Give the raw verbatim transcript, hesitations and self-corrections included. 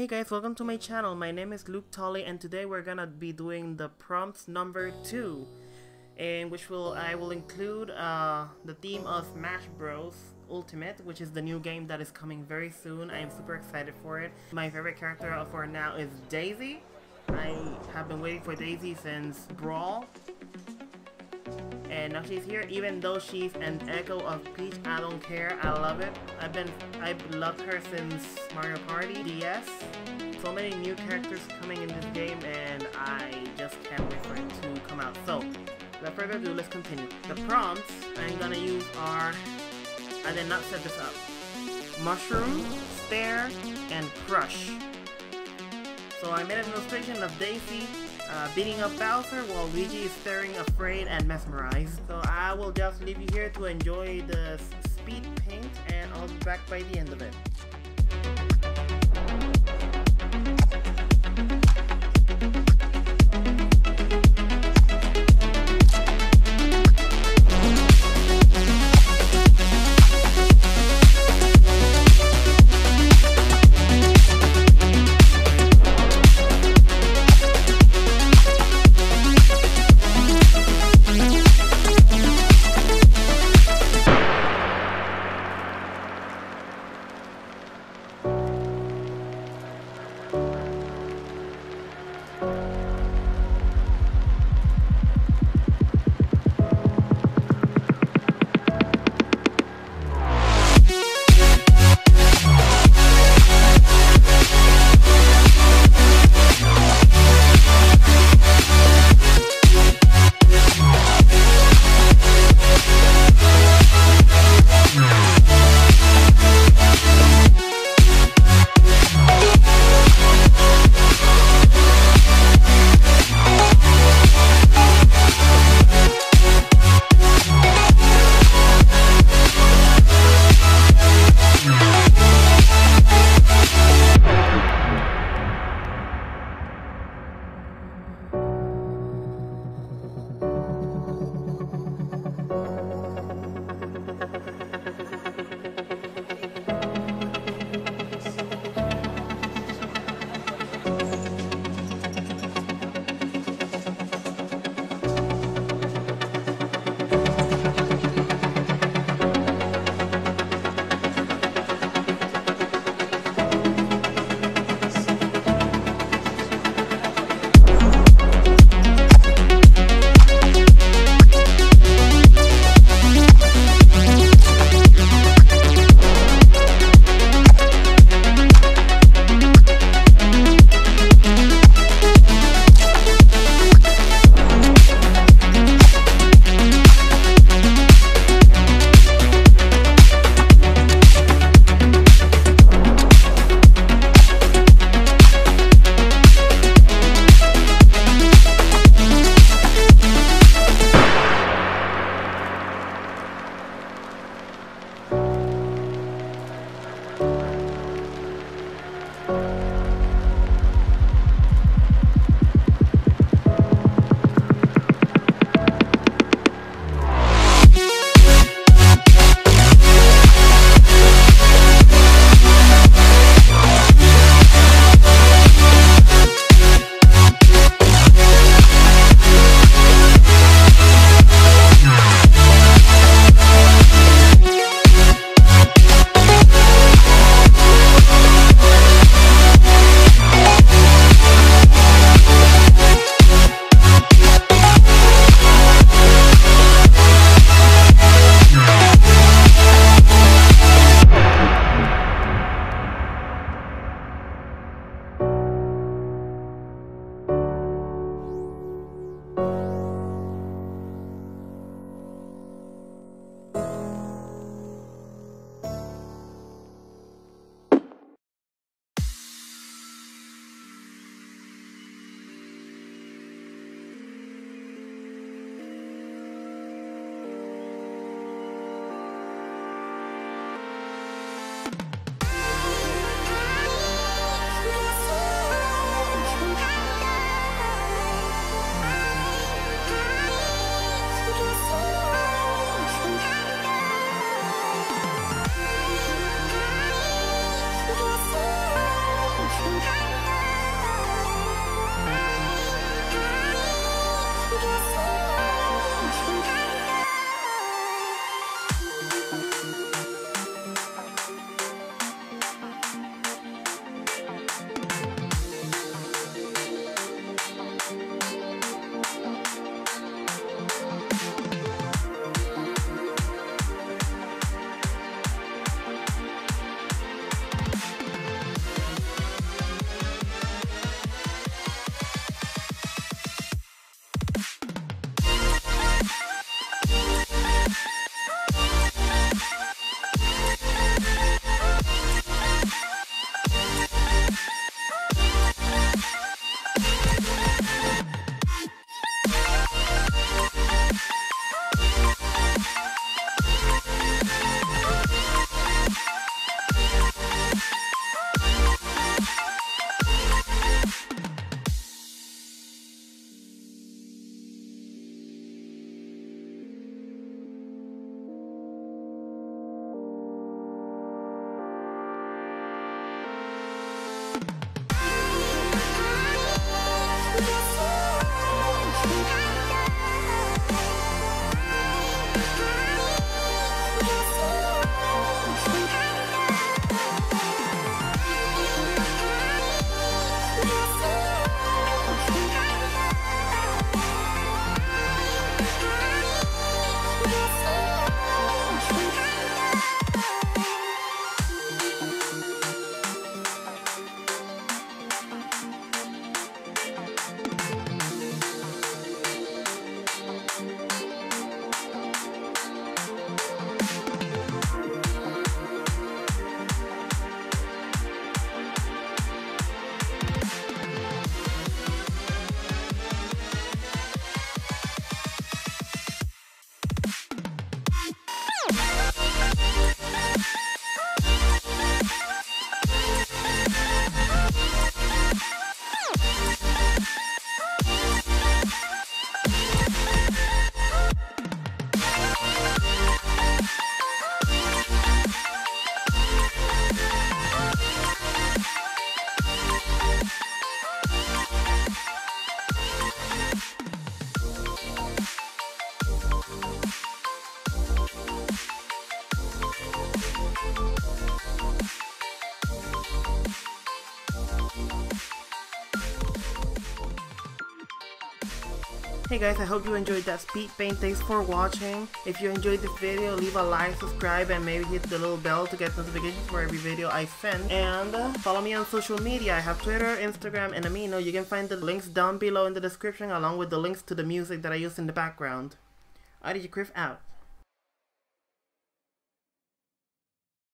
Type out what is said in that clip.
Hey guys, welcome to my channel. My name is Luke Tolli, and today we're gonna be doing the prompt number two, in which will I will include uh, the theme of Smash Bros. Ultimate, which is the new game that is coming very soon. I am super excited for it. My favorite character for now is Daisy. I have been waiting for Daisy since Brawl, and now she's here. Even though she's an echo of Peach, I don't care. I love it. I've been, I've loved her since Mario Party D S. So many new characters coming in this game, and I just can't wait for it to come out. So, without further ado, let's continue. The prompts I'm gonna use are, I did not set this up, mushroom, stare, and crush. So I made an illustration of Daisy Uh, beating up Bowser while Luigi is staring afraid and mesmerized. So I will just leave you here to enjoy the speed paint, and I'll be back by the end of it. Hey guys, I hope you enjoyed that speed paint. Thanks for watching. If you enjoyed this video, leave a like, subscribe, and maybe hit the little bell to get notifications for every video I send. And follow me on social media. I have Twitter, Instagram, and Amino. You can find the links down below in the description along with the links to the music that I use in the background. Adieu, Griff out.